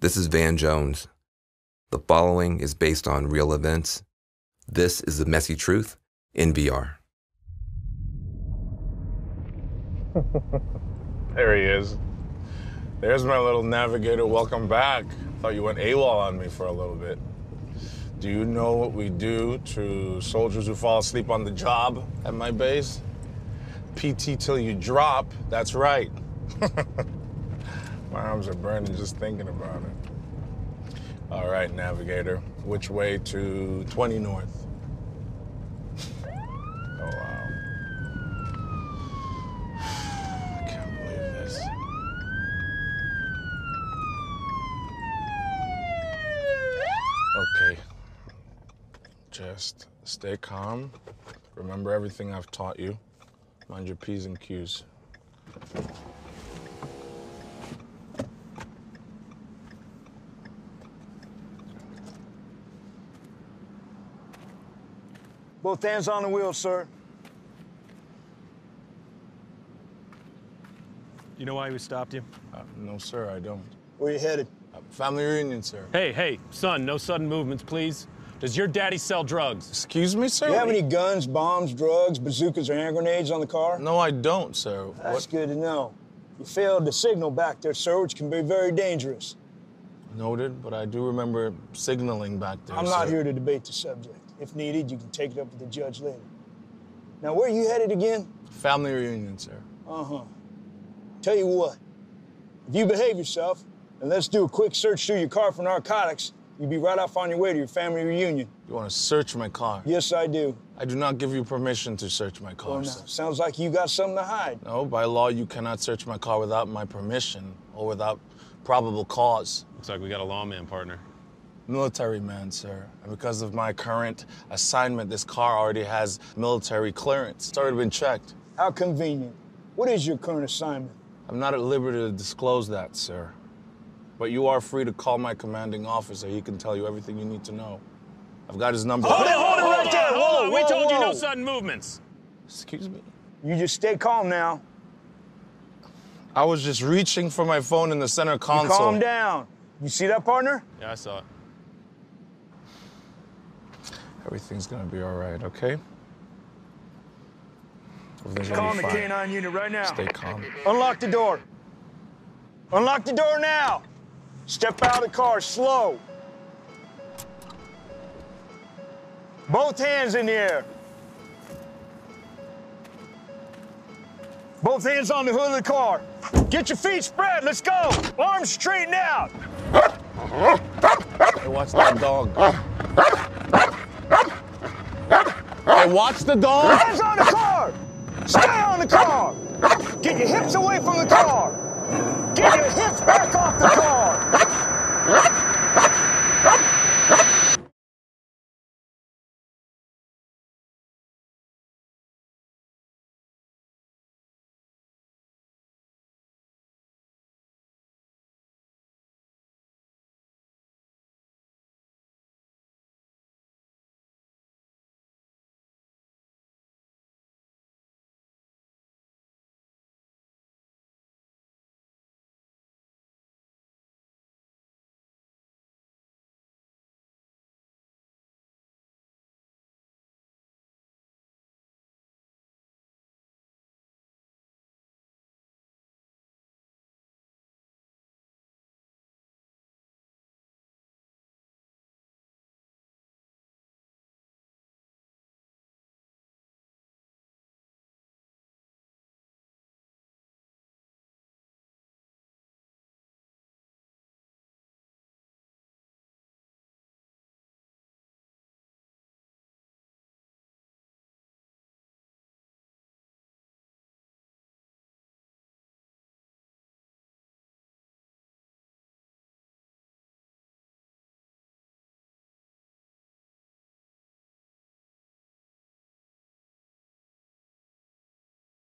This is Van Jones. The following is based on real events. This is The Messy Truth in VR. There he is. There's my little navigator. Welcome back. Thought you went AWOL on me for a little bit. Do you know what we do to soldiers who fall asleep on the job at my base? PT till you drop. That's right. My arms are burning just thinking about it. All right, navigator, which way to 20 north? Oh, wow. I can't believe this. Okay, just stay calm. Remember everything I've taught you. Mind your P's and Q's. Both hands on the wheel, sir. You know why we stopped you? No, sir, I don't. Where you headed? Family reunion, sir. Hey, son, no sudden movements, please. Does your daddy sell drugs? Excuse me, sir? Do you have any guns, bombs, drugs, bazookas, or hand grenades on the car? No, I don't, sir. That's good to know. You failed to signal back there, sir, which can be very dangerous. Noted, but I do remember signaling back there, sir. I'm not here to debate the subject. If needed, you can take it up with the judge later. Now, where are you headed again? Family reunion, sir. Uh-huh. Tell you what, if you behave yourself, and let's do a quick search through your car for narcotics, you'll be right off on your way to your family reunion. You want to search my car? Yes, I do. I do not give you permission to search my car, sir. Sounds like you got something to hide. No, by law, you cannot search my car without my permission or without probable cause. Looks like we got a lawman, partner. Military man, sir. And because of my current assignment, this car already has military clearance. It's already been checked. How convenient. What is your current assignment? I'm not at liberty to disclose that, sir. But you are free to call my commanding officer. He can tell you everything you need to know. I've got his number. Hold it right there. Hold on. We told you no sudden movements. Excuse me? You just stay calm now. I was just reaching for my phone in the center console. You calm down. You see that, partner? Yeah, I saw it. Everything's gonna be all right, okay? Calling the K9 unit right now. Stay calm. Unlock the door. Unlock the door now. Step out of the car, slow. Both hands in the air. Both hands on the hood of the car. Get your feet spread, let's go. Arms straightened out. Hey, watch that dog. Hey, watch the dog! Hands on the car! Stay on the car! Get your hips away from the car! Get your hips back off the car!